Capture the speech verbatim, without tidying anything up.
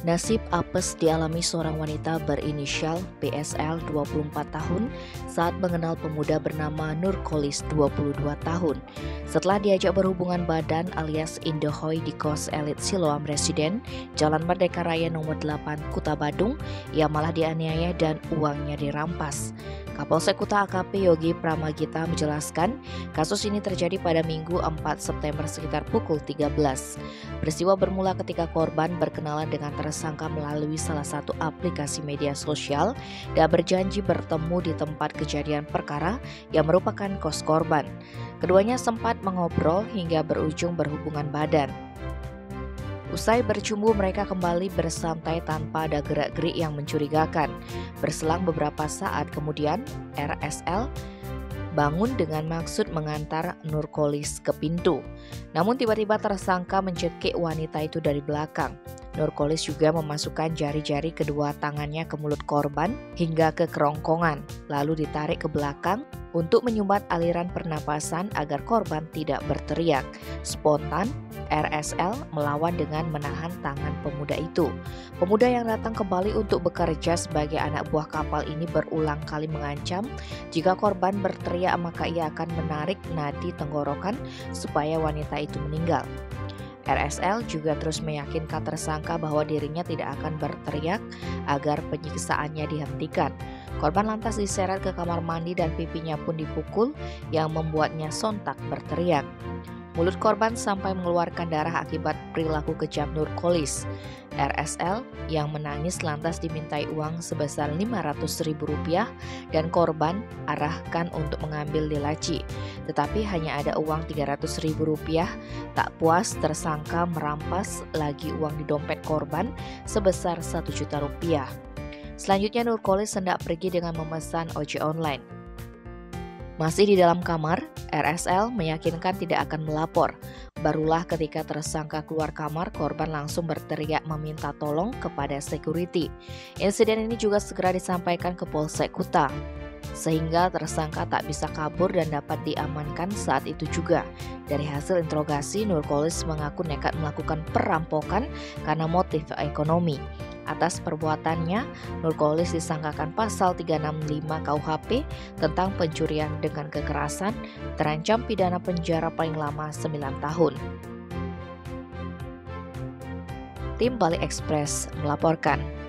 Nasib apes dialami seorang wanita berinisial P S L dua puluh empat tahun saat mengenal pemuda bernama Nurcholis dua puluh dua tahun. Setelah diajak berhubungan badan alias Indohoy di Kos Elit Siloam Residence, Jalan Merdeka Raya nomor delapan Kuta Badung, ia malah dianiaya dan uangnya dirampas. Kapolsek Kuta A K P Yogi Pramagita menjelaskan, kasus ini terjadi pada Minggu empat September sekitar pukul tiga belas. Peristiwa bermula ketika korban berkenalan dengan tersangka melalui salah satu aplikasi media sosial dan berjanji bertemu di tempat kejadian perkara yang merupakan kos korban. Keduanya sempat mengobrol hingga berujung berhubungan badan. Usai bercumbu, mereka kembali bersantai tanpa ada gerak-gerik yang mencurigakan. Berselang beberapa saat kemudian, R S L bangun dengan maksud mengantar Nurcholis ke pintu. Namun tiba-tiba tersangka mencekik wanita itu dari belakang. Nurcholis juga memasukkan jari-jari kedua tangannya ke mulut korban hingga ke kerongkongan, lalu ditarik ke belakang untuk menyumbat aliran pernapasan agar korban tidak berteriak. Spontan, R S L melawan dengan menahan tangan pemuda itu. Pemuda yang datang ke Bali untuk bekerja sebagai anak buah kapal ini berulang kali mengancam jika korban berteriak maka ia akan menarik nadi tenggorokan supaya wanita itu meninggal. R S L juga terus meyakinkan tersangka bahwa dirinya tidak akan berteriak agar penyiksaannya dihentikan. Korban lantas diseret ke kamar mandi dan pipinya pun dipukul yang membuatnya sontak berteriak. Mulut korban sampai mengeluarkan darah akibat perilaku kejam Nurcholis. R S L yang menangis lantas dimintai uang sebesar lima ratus ribu rupiah dan korban arahkan untuk mengambil di laci. Tetapi hanya ada uang tiga ratus ribu rupiah. Tak puas, tersangka merampas lagi uang di dompet korban sebesar satu juta rupiah. Selanjutnya Nurcholis hendak pergi dengan memesan ojek online. Masih di dalam kamar, R S L meyakinkan tidak akan melapor. Barulah ketika tersangka keluar kamar, korban langsung berteriak meminta tolong kepada security. Insiden ini juga segera disampaikan ke Polsek Kuta, sehingga tersangka tak bisa kabur dan dapat diamankan saat itu juga. Dari hasil interogasi, Nurcholis mengaku nekat melakukan perampokan karena motif ekonomi. Atas perbuatannya, Nurcholis disangkakan pasal tiga enam lima K U H P tentang pencurian dengan kekerasan, terancam pidana penjara paling lama sembilan tahun. Tim Bali Express melaporkan.